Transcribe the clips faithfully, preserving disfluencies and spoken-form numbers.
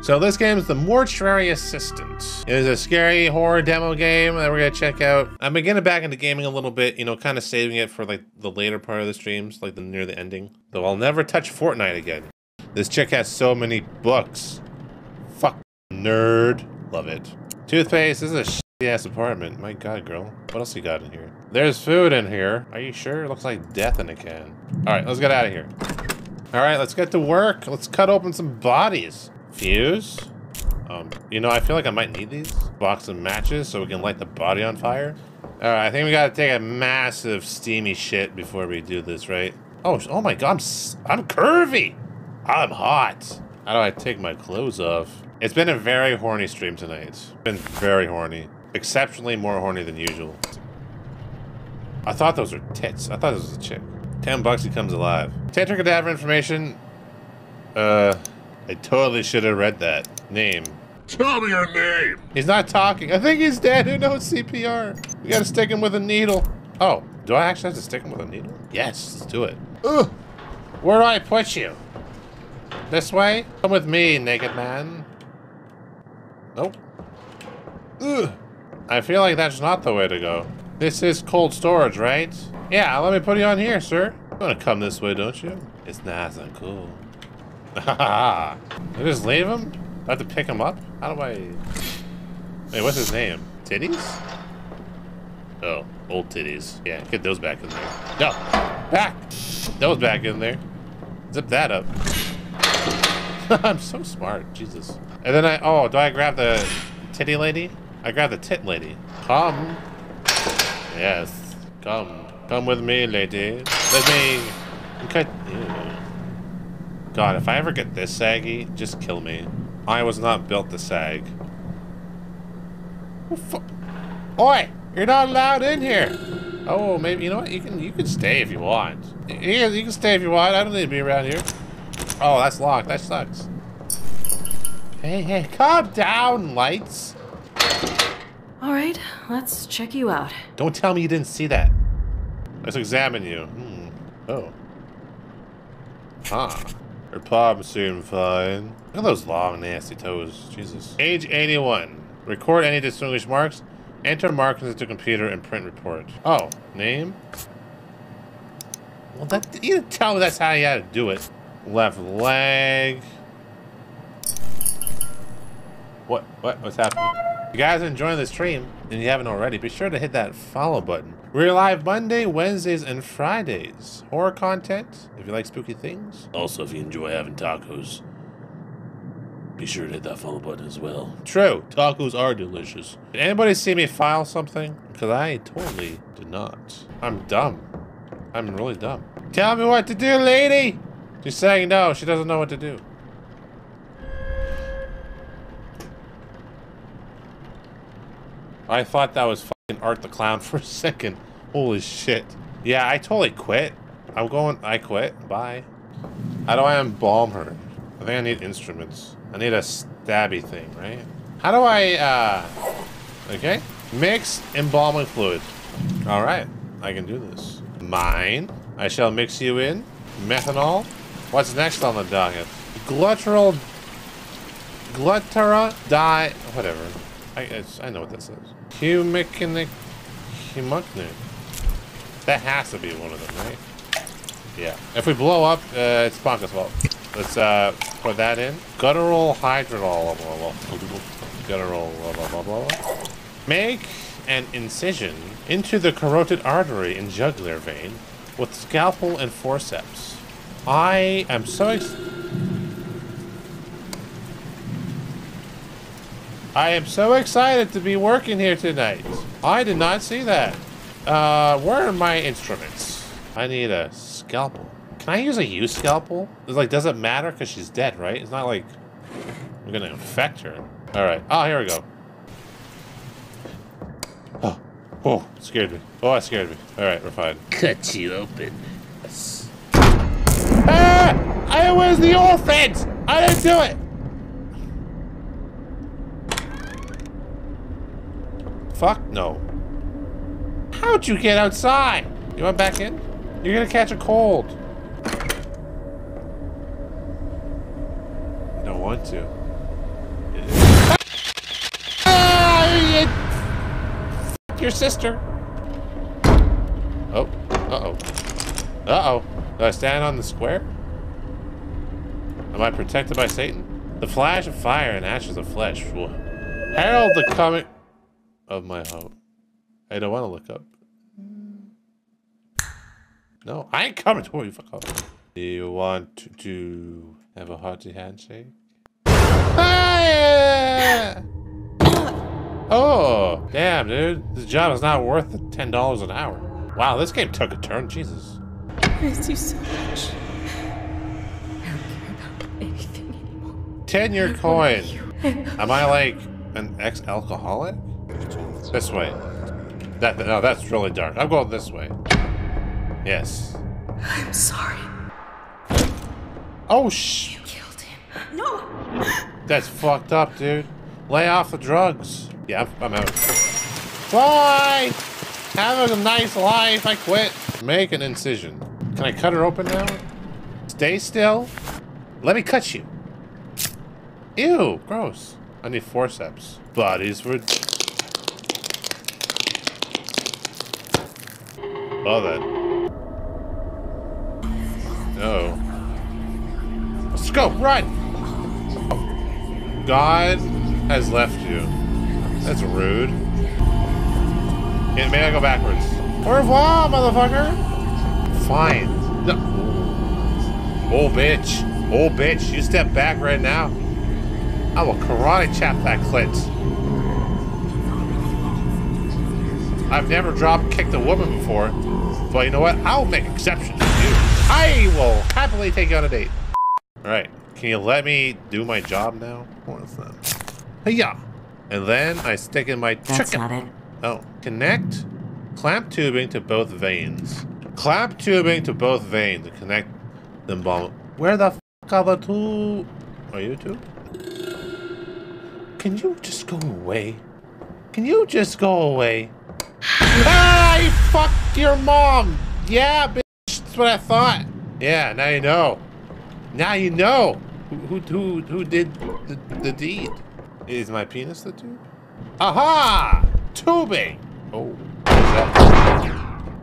So this game is The Mortuary Assistant. It is a scary horror demo game that we're gonna check out. I'm gonna get back into gaming a little bit, you know, kind of saving it for like the later part of the streams, like the near the ending. Though I'll never touch Fortnite again. This chick has so many books. Fuck nerd. Love it. Toothpaste, this is a shitty ass apartment. My god, girl. What else you got in here? There's food in here. Are you sure? It looks like death in a can. Alright, let's get out of here. Alright, let's get to work. Let's cut open some bodies. Fuse? Um, you know, I feel like I might need these. Box of matches so we can light the body on fire. Alright, I think we gotta take a massive steamy shit before we do this, right? Oh, oh my god, I'm, s I'm curvy! I'm hot! How do I take my clothes off? It's been a very horny stream tonight. It's been very horny. Exceptionally more horny than usual. I thought those were tits. I thought this was a chick. Ten bucks, he comes alive. Tetracadaver information. Uh, I totally should have read that. Name. Tell me your name! He's not talking. I think he's dead. Who knows C P R? We gotta stick him with a needle. Oh, do I actually have to stick him with a needle? Yes, let's do it. Ugh. Where do I put you? This way? Come with me, naked man. Nope. Ugh. I feel like that's not the way to go. This is cold storage, right? Yeah, let me put you on here, sir. You wanna come this way, don't you? It's nice and cool. Haha. I just leave him? I have to pick him up? How do I... Wait, what's his name? Titties? Oh, old titties. Yeah, get those back in there. No! Back! Those back in there. Zip that up. I'm so smart, Jesus. And then I, oh, do I grab the titty lady? I grab the tit lady. Come. Yes, come. Come with me, lady. Let me, cut. God, if I ever get this saggy, just kill me. I was not built to sag. Oh, oi, you're not allowed in here. Oh, maybe, you know what? You can, you can stay if you want. You, you can stay if you want. I don't need to be around here. Oh, that's locked. That sucks. Hey, hey, calm down, lights. All right, let's check you out. Don't tell me you didn't see that. Let's examine you. Hmm. Oh. Ah. Her palm seemed fine. Look at those long, nasty toes. Jesus. Age eighty-one. Record any distinguished marks. Enter marks into computer and print report. Oh, name? Well, that, you didn't tell me that's how you had to do it. Left leg. What? What? What's happening? If you guys are enjoying this stream, and you haven't already, be sure to hit that follow button. We're live Monday, Wednesdays, and Fridays. Horror content, if you like spooky things. Also, if you enjoy having tacos, be sure to hit that follow button as well. True. Tacos are delicious. Did anybody see me file something? Because I totally did not. I'm dumb. I'm really dumb. Tell me what to do, lady! She's saying no, she doesn't know what to do. I thought that was fucking Art the Clown for a second. Holy shit. Yeah, I totally quit. I'm going, I quit. Bye. How do I embalm her? I think I need instruments. I need a stabby thing, right? How do I, uh, okay. Mix embalming fluid. All right, I can do this. Mine, I shall mix you in. Methanol. What's next on the docket? Gluttural, gluttera, di, whatever. I, I, I know what that says. Humicnic, humicnic. That has to be one of them, right? Yeah. If we blow up, uh, it's Ponka's fault. Let's uh, put that in. Guttural hydrolol. Guttural blah blah blah blah. Make an incision into the carotid artery and jugular vein with scalpel and forceps. I am so ex- I am so excited to be working here tonight. I did not see that. Uh, where are my instruments? I need a scalpel. Can I use a used scalpel? It's like, does it matter? Cause she's dead, right? It's not like we're gonna infect her. All right. Oh, here we go. Oh, oh, it scared me. Oh, it scared me. All right, we're fine. Cut you open. Yes. Ah! I was the orphans. I didn't do it. Fuck no. How'd you get outside? You went back in? You're gonna catch a cold. I don't want to. fuck your sister. Oh, uh-oh. Uh-oh. Do I stand on the square? Am I protected by Satan? The flash of fire and ashes of flesh will herald the coming of my hope. I don't want to look up. No, I ain't coming to you, fuck off. Do you want to, to have a hearty handshake? Ah, yeah. Oh, damn, dude. This job is not worth the ten dollars an hour. Wow, this game took a turn, Jesus. I miss you so much. I don't care about anything anymore. Ten-year coin. Am I like an ex-alcoholic? This way. That, no, that's really dark. I'm going this way. Yes. I'm sorry. Oh, sh. You killed him. No. That's fucked up, dude. Lay off the drugs. Yeah, I'm, I'm out. Bye. Have a nice life. I quit. Make an incision. Can I cut her open now? Stay still. Let me cut you. Ew, gross. I need forceps. Bodies for. Oh, that. No. Let's go, run! God has left you. That's rude. And may I go backwards? Au revoir, motherfucker! Fine. No. Oh, bitch. Oh, bitch. You step back right now. I will karate chop that clit. I've never drop kicked a woman before, but you know what? I'll make exceptions for you. I will happily take you on a date. All right, can you let me do my job now? What is that? Yeah. And then I stick in my chicken. That's not it. Oh, connect clamp tubing to both veins. Clamp tubing to both veins and connect them both. Where the f are the two? Are you two? Can you just go away? Can you just go away? Ah, you fucked your mom. Yeah, bitch. What I thought. Yeah, now you know. Now you know who who who did the, the deed. Is my penis the tube? Aha! Tubing. Oh.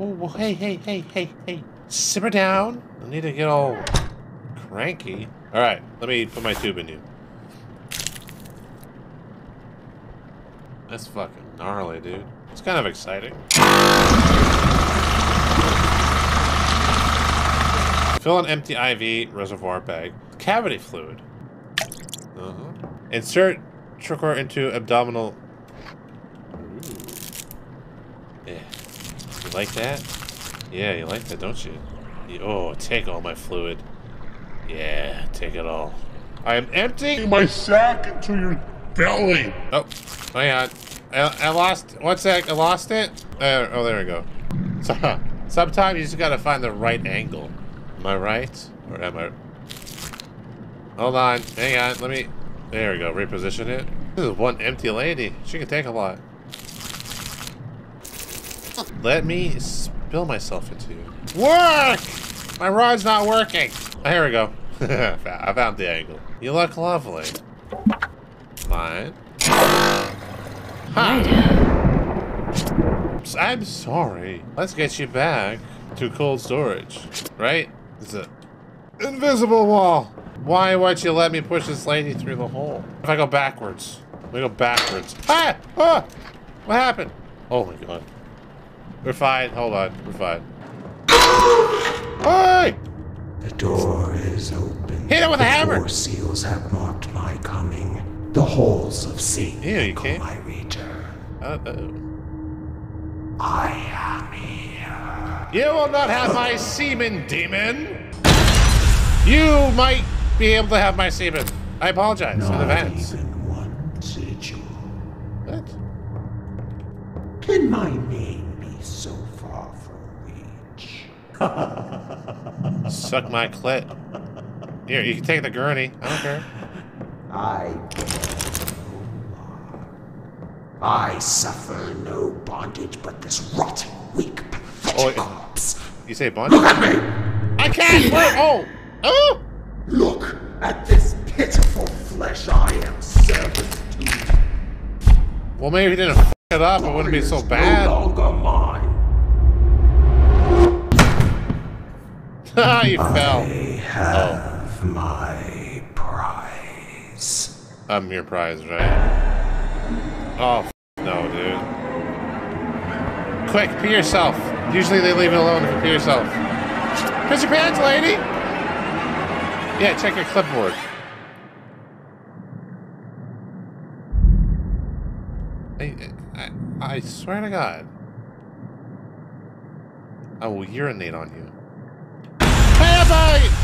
Oh, hey, hey, hey, hey, hey. Simmer down. I need to get all cranky. All right, let me put my tube in you. That's fucking gnarly, dude. It's kind of exciting. Fill an empty I V reservoir bag. Cavity fluid. Uh-huh. Insert trachea into abdominal. Ooh. Yeah. You like that? Yeah, you like that, don't you? you? Oh, take all my fluid. Yeah, take it all. I am emptying my sack into your belly. Oh, hang on. I, I lost. One sec. I lost it. Uh, oh, there we go. So, sometimes you just gotta find the right angle. Am I right? Or am I... Hold on. Hang on. Let me... There we go. Reposition it. This is one empty lady. She can take a lot. Let me spill myself into you. Work! My rod's not working. Oh, here we go. I found the angle. You look lovely. Mine. Hi. I'm sorry. Let's get you back to cold storage. Right? It's an invisible wall. Why won't you let me push this lady through the hole? If I go backwards, we go backwards. Ah! Ah! What happened? Oh my god. We're fine. Hold on. We're fine. Hey! The door is open. Hit it with a hammer. Four seals have marked my coming. The holes of Satan. Yeah, you can't. My return. Uh oh. I am here. You will not have my semen, demon! You might be able to have my semen. I apologize in advance. Not even one sigil. What? Can my name be so far from reach? Suck my clit. Here, you can take the gurney. I don't care. I bear no law. I suffer no bondage but this rotten, weak power. Oh, it, you say bondage? Look at me! I can't! Oh! Oh! Look at this pitiful flesh I am servant to. Well, maybe he didn't It up, it wouldn't be so bad. No longer mine. Ah, you I fell. Have oh. my prize. I'm your prize, right? Oh, f no, dude. Quick, pee yourself. Usually they leave it alone if you pee yourself. Piss your pants, lady! Yeah, check your clipboard. I, I, I swear to God, I will urinate on you. Hey, bye!